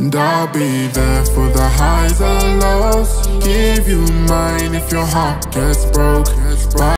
And I'll be there for the highs and lows. Give you mine if your heart gets broke.